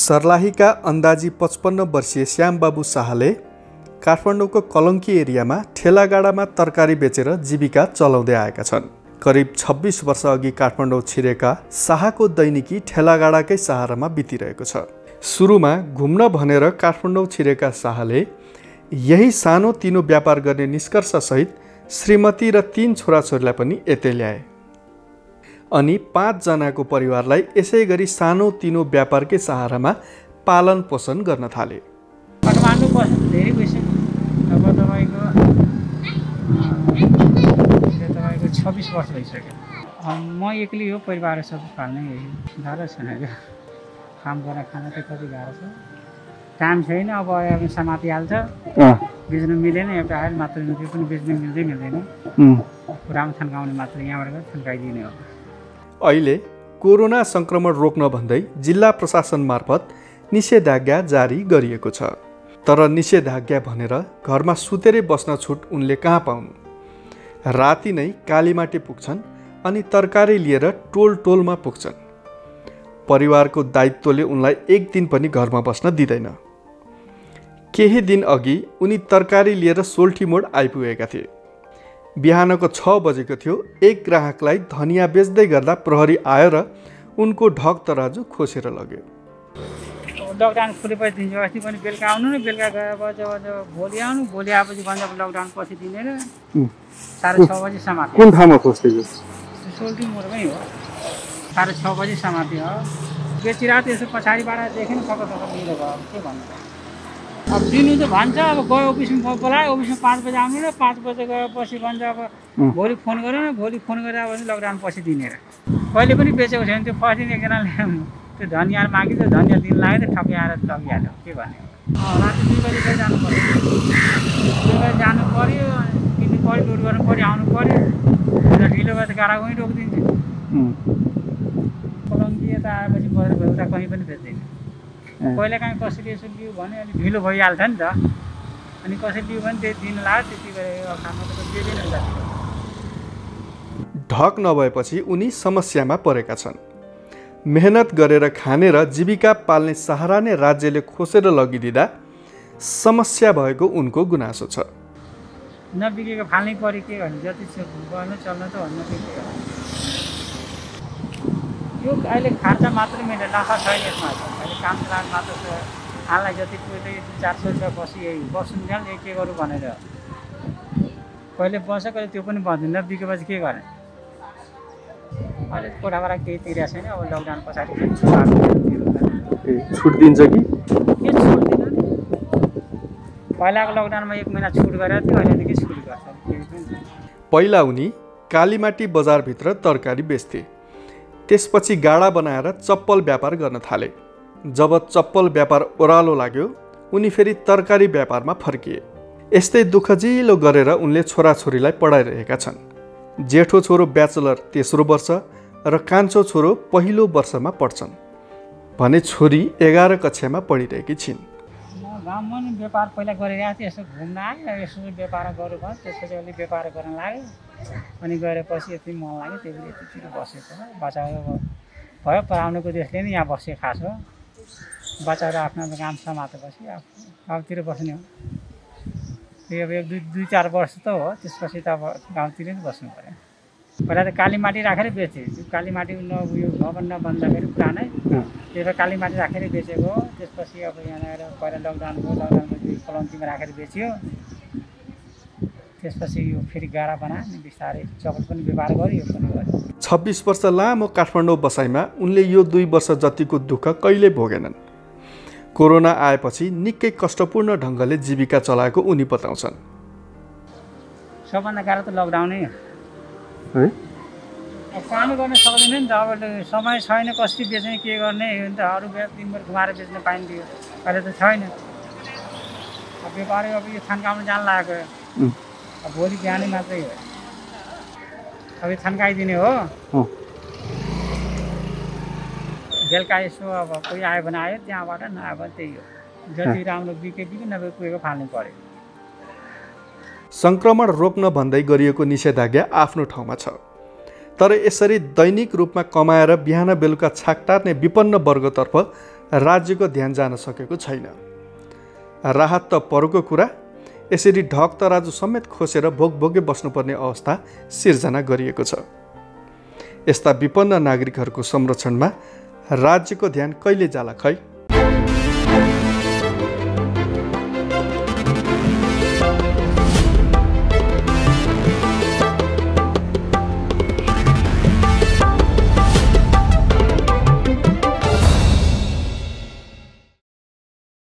सर्लाही का अंदाजी 55 वर्षीय श्यामबाबू शाहले काठमाडौँको कलंकी एरियामा ठेलागाडामा तरकारी बेचेर जीविका चलाउँदै आएका छन्। करिब 26 वर्ष अघि काठमाडौँ छिरेका शाहको दैनिकी ठेलागाडाकै सहारामा बितिरहेको छ। सुरुमा घुम्न भनेर काठमाडौँ छिरेका शाहले यही सानो तिनो व्यापार गर्ने निष्कर्षसहित श्रीमती र 3 छोराछोरीलाई पनि यतै ल्याए अनि 5 जनाको परिवारलाई यसैगरी सानो तिनो व्यापारकै सहारामा पालन पोषण गर्न थाले। अब 26 वर्ष भइसक्यो। म एक्लै हो, परिवार सबै पाल्ने गाह्रो छैन। काम गरेर खाना त कति गाह्रो छ, काम छैन। अब समाति हाल्छ, बेच्नु मिलेन। एउटा हाल मात्र त्यो पनि बेच्नु मिल्दैन। पुरानो थन्काउने मात्र यहाँबाट थन्काइदिने हो। अहिले कोरोना संक्रमण रोक्न भन्दै जिल्ला प्रशासन मार्फत निषेधाज्ञा जारी गरिएको छ। तर निषेधाज्ञा भनेर घरमा सुतेरै बस्न छुट उनले कहाँ पाउनु। राति नै कालीमाटी पुग्छन् अनि तरकारी लिएर टोल टोलमा पुग्छन्। परिवारको दायित्वले उनलाई एक दिन पनि घरमा बस्न दिँदैन। केही दिन अघि उनी तरकारी लिएर सोल्ठी मोड आइपुगेका थिए। बिहानको 6 बजेको थियो। एक ग्राहकलाई धनिया बेच्दै गर्दा प्रहरी आएर उनको ढक तराजु खोसेर लग्यो। लकडाउन खुलेपछि दिन्छ, अस्ति पनि बेलुका आउनु न, बेलुका गएपछि भोलि आउनु, भोलि आएपछि भन्छ लकडाउन पछि दिने र 6:30 बजे समाप्ति। कुन ठाउँमा खोज्थ्यो? सोल्टी मोडमै हो। 6:30 बजे समाप्ति हो। बेचिरहेको यसो पछाडिबाट देखेन, फकफक लिएर गयो। के भन्नु, अब दिनु त भन्छ। अब गयो अफिसमा, बोलायो अफिसमा 5 बजे आउनु र 5 बजे गएपछि भन्छ अब भोलि फोन गर न, भोलि फोन गरेर अब लकडाउन पछि दिने। कहिले पनि बेचेको छैन। त्यो फर्स्ट दिन एकजनाले त्यो धनिया मागिन्छ, धनिया दिन लाग्यो त ठप्पी आएर लगिहाल्यो। के भन्यो, राति 2 बजे जानु पर्यो, 2 बजे जानु पर्यो, किन्नु पर्यो, लोड गर्नु पर्यो, आउनु पर्यो। ढिलो भए त गाडा कहीँ रोकिदिन्थ्यो। कलङ्की यता आएपछि बजार भए उता कहीँ पनि बेच्दैन। कहिले काहीँ कसरी यसो लियो भने अलिक ढिलो भइहाल्छ नि त। अनि कसरी लियो भने त्यही दिन लाग्यो। त्यति बेला खाना त दिँदैन नि त। ढक नभएपछि उनी समस्यामा परेका छन्। मेहनत गरेर खाने र जीविका पाल्ने सहारा नै राज्यले खोसेर लगिदिँदा समस्या भएको उनको गुनासो छ। नबिकेको फाल्नै पऱ्यो। के भन्नु, जति गर्न चल्न त भन्न बिग्यो। यो अहिले खर्चा मात्र मिले, नाफा छैन यसमा। अहिले काम चलाएर मात्र हाललाई जति पुग्यो 400 रुपियाँ बसी बस्नु जान्छ। के गरौँ भनेर कहिले बस, कहिले त्यो पनि भन्दैन। बिकेपछि के गर्ने? अहिले कोठाबाट केही तिरेको छैन। अब लकडाउन पछाडि छुट दिन्छ कि के छुट दिनु? पहिलाको लकडाउनमा 1 महिना छुट गरेर थियो, अहिले के छुट गर्छ? पहिला उनी कालीमाटी बजारभित्र तरकारी बेच्थे। त्यसपछि गाडा बनाएर चप्पल व्यापार गर्न थाले। जब चप्पल व्यापार ओह्रालो लाग्यो उनी फेरि तरकारी व्यापारमा फर्किए। यस्तै दुःखजिलो गरेर उनले छोराछोरीलाई पढाइरहेका छन्। जेठो छोरो ब्याचलर 3रो वर्ष र कान्छो छोरो पहिलो वर्षमा पढ्छन् भने छोरी 11 कक्षामा पढिरहेकी छिन्। गाउँमा नि व्यापार पहिला गरिरहेको थिएँ। यसो घुम्न आयो, यसो व्यापार गरौँ भयो। त्यसपछि अलिक व्यापार गर्न लाग्यो। अनि गएपछि यति मन लाग्यो, त्यही पनि यतितिर बसेको बच्चाहरू भयो। पढाउनुको देशले नि यहाँ बसेको खास हो। बच्चाहरू आफ्नो काम समातेपछि गाउँतिर बस्ने हो। त्यही अब 2-4 वर्ष त हो। त्यसपछि त अब गाउँतिर नि बस्नु पऱ्यो। पहिला त कालीमाटी राखेर बेचेँ। कालीमाटी उयो भवन नबन्दाखेरि पुरानै त्यही भएर कालीमाटी राखेर बेचेको। त्यसपछि अब यहाँ आएर पहिला लकडाउन भयो, लकडाउनको कलङ्कीमा राखेर बेच्यो। त्यसपछि यो फेरि गाडा बनायो, बिस्तारै चप्पल पनि व्यापार गर्यो, यो पनि गर्यो। 26 वर्ष लामो काठमाडौँ बसाइमा उनले यो 2 वर्ष जतिको दुःख कहिले भोगेनन्। कोरोना आएपछि निकै कष्टपूर्ण ढङ्गले जीविका चलाएको उनी बताउँछन्। सबभन्दा गाह्रो त लकडाउनै है। काम गर्न सक्दैन नि त। अब समय छैन, कसरी बेच्ने, के गर्ने हो नि त। अरू दिनभर घुमाएर बेच्न पाइन्थ्यो, अहिले त छैन। अब व्यापारी अब यो थन्काउन जान लागेको। अब भोलि बिहानै मात्रै हो। अब यो थन्काइदिने हो, बेलुका यसो अब कोही आयो भने आयो, त्यहाँबाट नआयो भने त्यही हो। जति राम्रो बिक्यो, नभए कुहिएको फाल्नु पऱ्यो। संक्रमण रोक्न भन्दै गरिएको निषेधाज्ञा आफ्नो ठाउँमा छ। तर यसरी दैनिक रूपमा कमाएर बिहान बेलुका छाक टार्ने विपन्न वर्गतर्फ राज्य को ध्यान जान सकते छैन। राहत त परको कुरा, यसरी ढक तराजु समेत खोसेर भोगभोगे बस्नुपर्ने अवस्था सिर्जना गरिएको छ। यस्ता विपन्न नागरिकहरूको संरक्षणमा राज्यको ध्यान कहिले जाला खै।